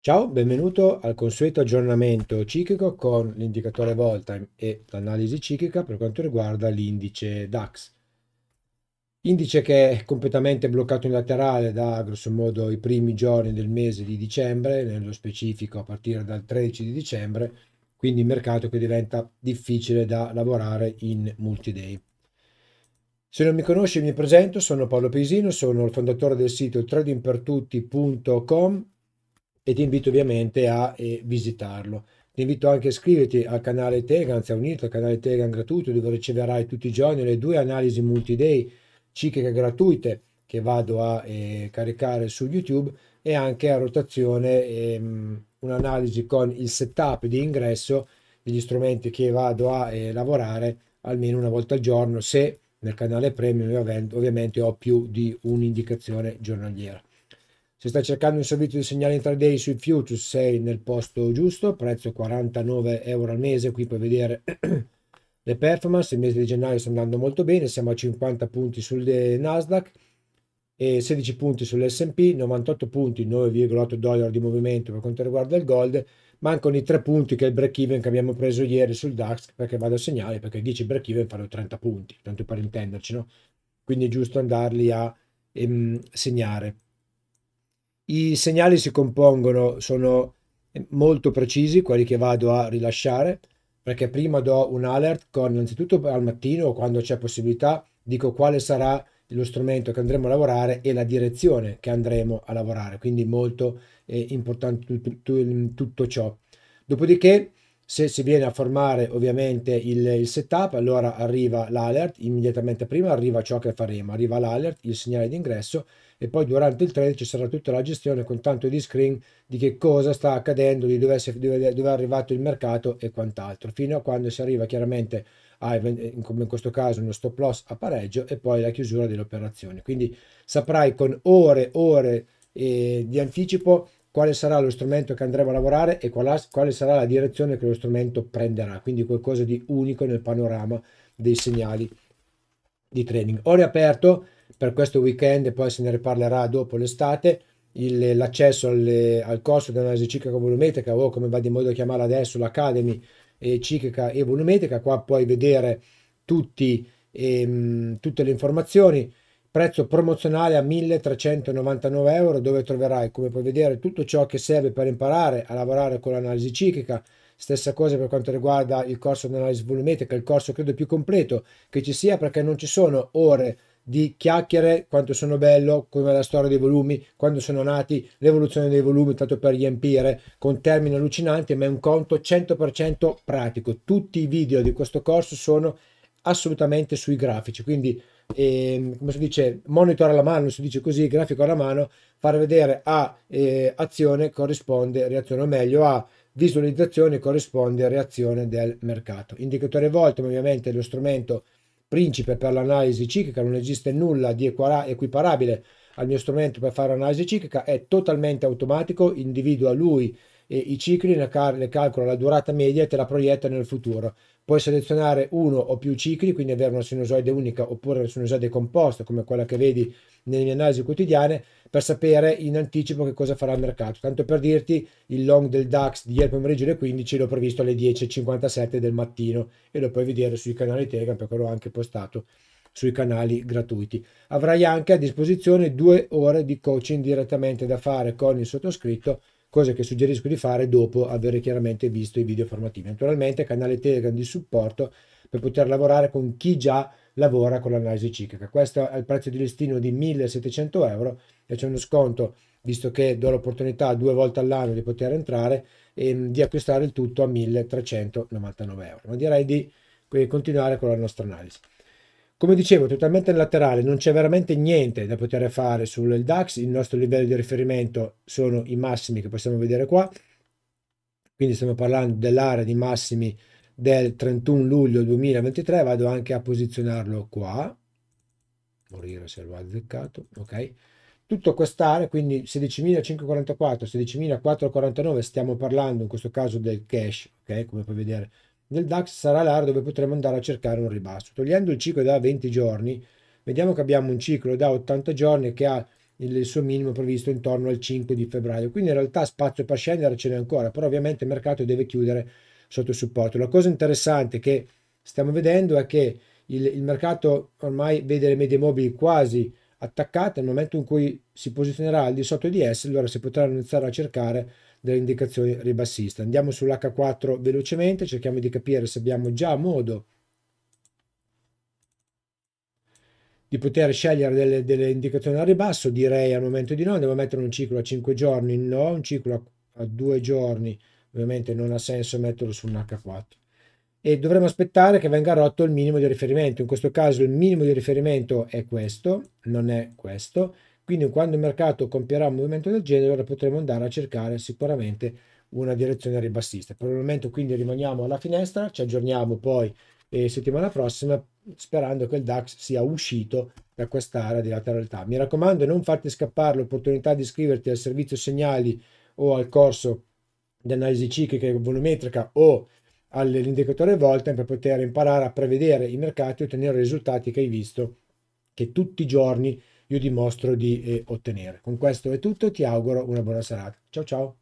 Ciao, benvenuto al consueto aggiornamento ciclico con l'indicatore Voltime e l'analisi ciclica per quanto riguarda l'indice DAX. Indice che è completamente bloccato in laterale da grossomodo i primi giorni del mese di dicembre, nello specifico a partire dal 13 di dicembre, quindi un mercato che diventa difficile da lavorare in multi-day. Se non mi conosci mi presento, sono Paolo Peisino, sono il fondatore del sito tradingpertutti.com e ti invito ovviamente a visitarlo. Ti invito anche a iscriverti al canale Telegram, anzi a unirti al canale Telegram gratuito, dove riceverai tutti i giorni le due analisi multi-day cicliche gratuite che vado a caricare su YouTube, e anche a rotazione un'analisi con il setup di ingresso degli strumenti che vado a lavorare almeno una volta al giorno, se nel canale premium ovviamente ho più di un'indicazione giornaliera. Se stai cercando un servizio di segnali intraday sui futures sei nel posto giusto, prezzo 49 euro al mese, qui puoi vedere le performance. Il mese di gennaio sta andando molto bene, siamo a 50 punti sul Nasdaq e 16 punti sull'S&P, 98 punti, 9,8 dollari di movimento per quanto riguarda il gold. Mancano i 3 punti che è il break even che abbiamo preso ieri sul DAX, perché vado a segnare, perché 10 break even fanno 30 punti, tanto per intenderci, no? Quindi è giusto andarli a segnare. I segnali si compongono, sono molto precisi quelli che vado a rilasciare, perché prima do un alert con, innanzitutto al mattino, quando c'è possibilità, dico quale sarà lo strumento che andremo a lavorare e la direzione che andremo a lavorare, quindi molto importante tutto ciò. Dopodiché, se si viene a formare ovviamente il setup, allora arriva l'alert, immediatamente prima arriva ciò che faremo, arriva l'alert, il segnale di ingresso, e poi durante il trade ci sarà tutta la gestione con tanto di screen di che cosa sta accadendo, di dove è arrivato il mercato e quant'altro, fino a quando si arriva chiaramente a, come in questo caso, uno stop loss a pareggio e poi la chiusura dell'operazione. Quindi saprai con ore di anticipo quale sarà lo strumento che andremo a lavorare e quale sarà la direzione che lo strumento prenderà, quindi qualcosa di unico nel panorama dei segnali di trading. Ho riaperto per questo weekend, e poi se ne riparlerà dopo l'estate, l'accesso al corso di analisi ciclica volumetrica, o come va di modo a chiamare adesso l'Academy ciclica e volumetrica. Qua puoi vedere tutte le informazioni. Prezzo promozionale a 1399 euro, dove troverai, come puoi vedere, tutto ciò che serve per imparare a lavorare con l'analisi ciclica. Stessa cosa per quanto riguarda il corso di analisi volumetrica, il corso credo più completo che ci sia, perché non ci sono ore di chiacchiere, quanto sono bello, come la storia dei volumi, quando sono nati, l'evoluzione dei volumi, tanto per riempire con termini allucinanti, ma è un conto 100% pratico. Tutti i video di questo corso sono assolutamente sui grafici, quindi come si dice, monitor alla mano, si dice così, grafico alla mano, far vedere a azione corrisponde reazione, o meglio a visualizzazione corrisponde reazione del mercato. Indicatore Voltime ovviamente è lo strumento principe per l'analisi ciclica, non esiste nulla di equiparabile al mio strumento per fare analisi ciclica, è totalmente automatico, individua lui i cicli, ne calcola la durata media e te la proietta nel futuro. Puoi selezionare uno o più cicli, quindi avere una sinusoide unica oppure una sinusoide composta come quella che vedi nelle mie analisi quotidiane, per sapere in anticipo che cosa farà il mercato. Tanto per dirti, il long del DAX di ieri pomeriggio alle 15 l'ho previsto alle 10:57 del mattino e lo puoi vedere sui canali Telegram, perché l'ho anche postato sui canali gratuiti. Avrai anche a disposizione 2 ore di coaching direttamente da fare con il sottoscritto, cosa che suggerisco di fare dopo aver chiaramente visto i video formativi. Naturalmente canale Telegram di supporto per poter lavorare con chi già lavora con l'analisi ciclica. Questo è il prezzo di listino di 1700 euro e c'è uno sconto, visto che do l'opportunità 2 volte all'anno di poter entrare e di acquistare il tutto a 1399 euro. Ma direi di continuare con la nostra analisi. Come dicevo, totalmente laterale, non c'è veramente niente da poter fare sul DAX, il nostro livello di riferimento sono i massimi che possiamo vedere qua, quindi stiamo parlando dell'area di massimi del 31 luglio 2023, vado anche a posizionarlo qua, morire se l'ho azzeccato, ok? Tutto quest'area, quindi 16.544, 16.449, stiamo parlando in questo caso del cash, ok? Come puoi vedere. Nel DAX sarà l'area dove potremo andare a cercare un ribasso. Togliendo il ciclo da 20 giorni, vediamo che abbiamo un ciclo da 80 giorni che ha il suo minimo previsto intorno al 5 di febbraio. Quindi in realtà spazio per scendere ce n'è ancora, però ovviamente il mercato deve chiudere sotto supporto. La cosa interessante che stiamo vedendo è che il mercato ormai vede le medie mobili quasi attaccate. Nel momento in cui si posizionerà al di sotto di esse, allora si potranno iniziare a cercare delle indicazioni ribassiste. Andiamo sull'H4 velocemente, cerchiamo di capire se abbiamo già modo di poter scegliere delle indicazioni al ribasso. Direi al momento di no. Andiamo a mettere un ciclo a 5 giorni, no, un ciclo a 2 giorni, ovviamente non ha senso metterlo su un H4. E dovremo aspettare che venga rotto il minimo di riferimento. In questo caso il minimo di riferimento è questo, non è questo. Quindi quando il mercato compierà un movimento del genere, allora potremo andare a cercare sicuramente una direzione ribassista. Per il momento quindi rimaniamo alla finestra, ci aggiorniamo poi settimana prossima, sperando che il DAX sia uscito da quest'area di lateralità. Mi raccomando, non fate scappare l'opportunità di iscriverti al servizio segnali o al corso di analisi ciclica e volumetrica o all'indicatore Voltime per poter imparare a prevedere i mercati e ottenere i risultati che hai visto che tutti i giorni io dimostro di ottenere. Con questo è tutto, ti auguro una buona serata. Ciao ciao!